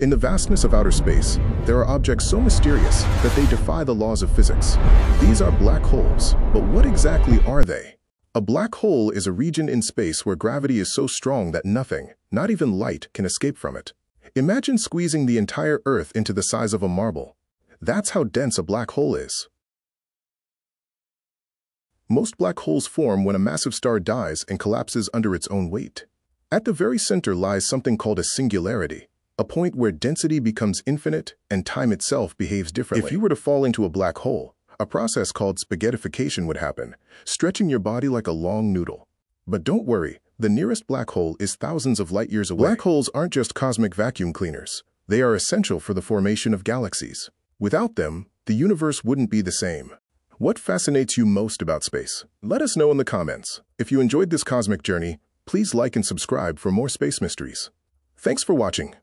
In the vastness of outer space, there are objects so mysterious that they defy the laws of physics. These are black holes, but what exactly are they? A black hole is a region in space where gravity is so strong that nothing, not even light, can escape from it. Imagine squeezing the entire Earth into the size of a marble. That's how dense a black hole is. Most black holes form when a massive star dies and collapses under its own weight. At the very center lies something called a singularity, a point where density becomes infinite and time itself behaves differently. If you were to fall into a black hole, a process called spaghettification would happen, stretching your body like a long noodle. But don't worry, the nearest black hole is thousands of light years away. Black holes aren't just cosmic vacuum cleaners. They are essential for the formation of galaxies. Without them, the universe wouldn't be the same. What fascinates you most about space? Let us know in the comments. If you enjoyed this cosmic journey, please like and subscribe for more space mysteries. Thanks for watching.